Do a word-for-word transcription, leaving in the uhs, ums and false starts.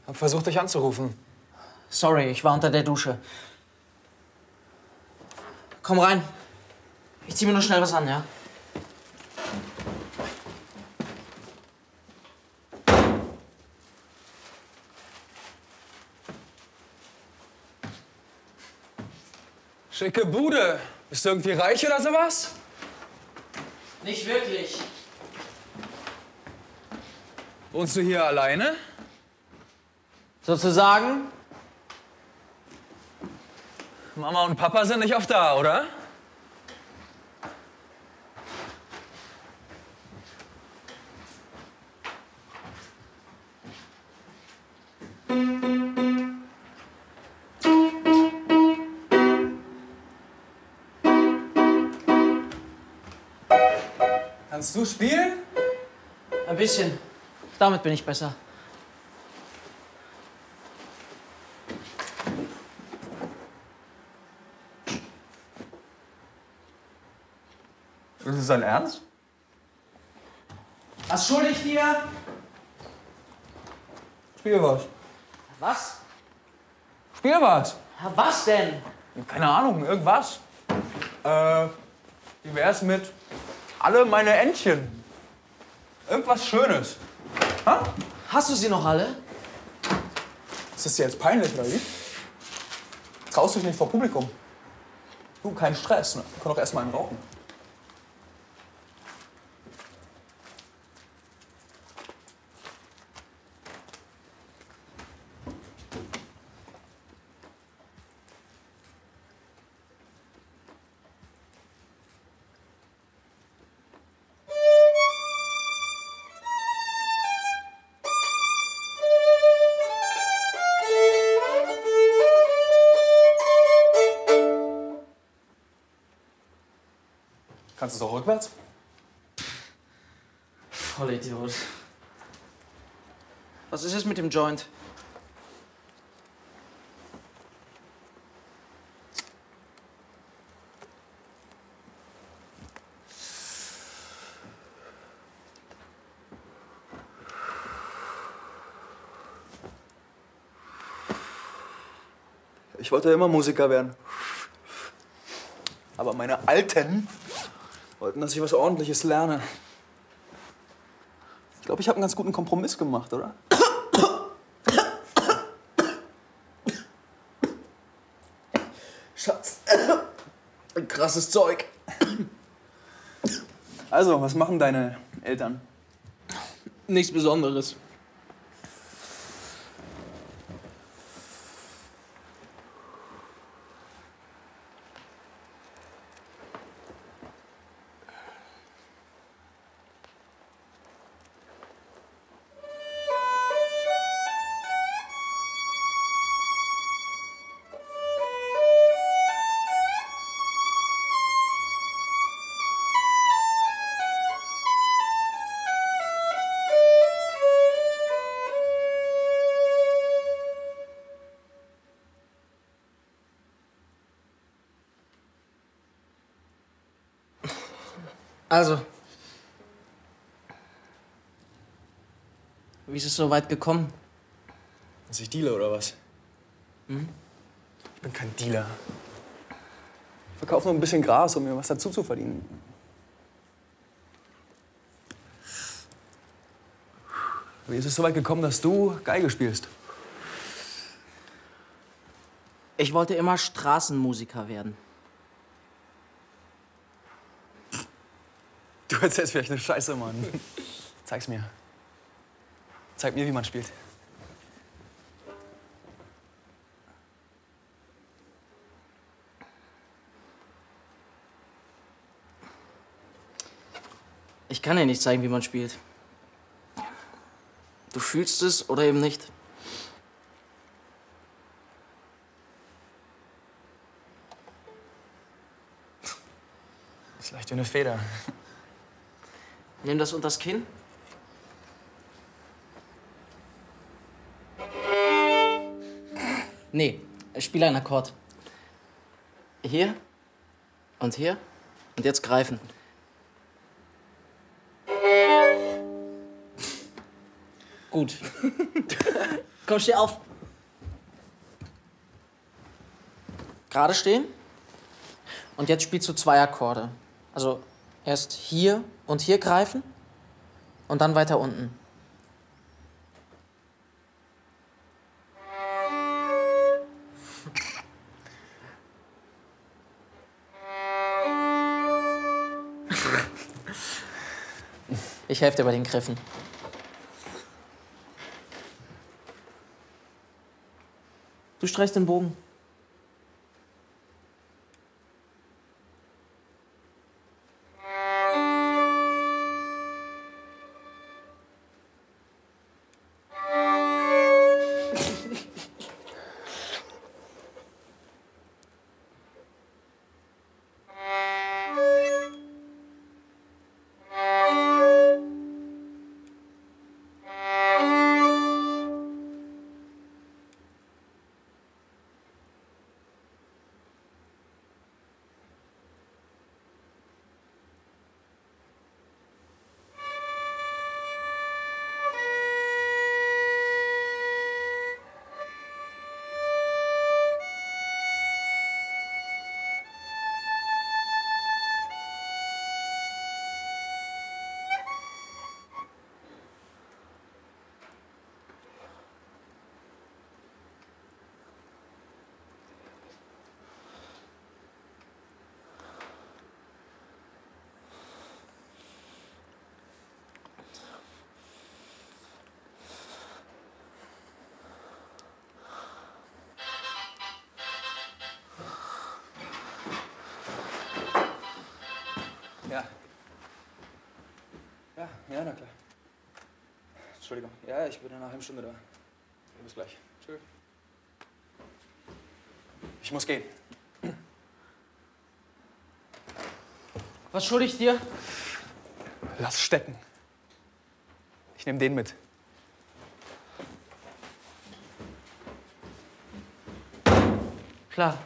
Ich hab versucht, euch anzurufen. Sorry, ich war unter der Dusche. Komm rein. Ich zieh mir nur schnell was an, ja? Schicke Bude. Bist du irgendwie reich oder sowas? Nicht wirklich. Wohnst du hier alleine? Sozusagen? Mama und Papa sind nicht oft da, oder? Kannst du spielen? Ein bisschen. Damit bin ich besser. Ist das dein Ernst? Was schulde ich dir? Spiel was. Was? Spiel was. Ja, was denn? Keine Ahnung, irgendwas. Äh, wie wär's mit alle meine Entchen? Irgendwas Schönes. Ha? Hast du sie noch alle? Ist das dir jetzt peinlich, oder wie? Traust dich nicht vor Publikum. Du, kein Stress, ne? Wir können doch erstmal einen rauchen. Kannst du es auch rückwärts? Voll Idiot. Was ist es mit dem Joint? Ich wollte immer Musiker werden. Aber meine Alten wollten, dass ich was Ordentliches lerne. Ich glaube, ich habe einen ganz guten Kompromiss gemacht, oder? Schatz. Ein krasses Zeug. Also, was machen deine Eltern? Nichts Besonderes. Also, wie ist es so weit gekommen? Dass ich deale, oder was? Hm? Ich bin kein Dealer. Ich verkaufe nur ein bisschen Gras, um mir was dazu zu verdienen. Wie ist es so weit gekommen, dass du Geige spielst? Ich wollte immer Straßenmusiker werden. Du erzählst vielleicht eine Scheiße, Mann. Zeig's mir. Zeig mir, wie man spielt. Ich kann dir nicht zeigen, wie man spielt. Du fühlst es oder eben nicht. Das ist leicht wie eine Feder. Nimm das unters Kinn. Nee, spiele einen Akkord. Hier und hier und jetzt greifen. Gut. Komm, steh auf. Gerade stehen. Und jetzt spielst du zwei Akkorde. Also erst hier und hier greifen und dann weiter unten. Ich helfe dir bei den Griffen. Du streichst den Bogen. Ja. Ja, ja, na klar. Entschuldigung. Ja, ich bin in einer halben Stunde da. Bis gleich. Tschüss. Ich muss gehen. Was schulde ich dir? Lass stecken. Ich nehme den mit. Klar.